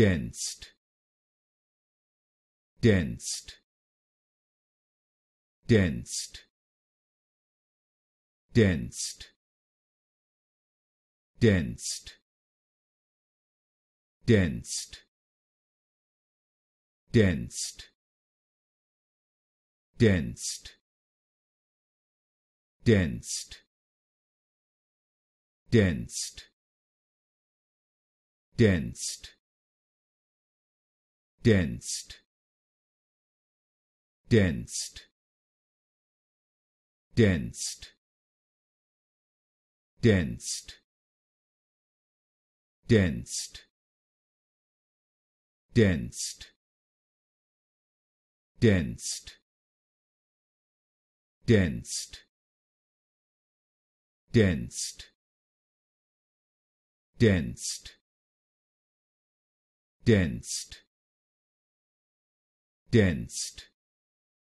Densed,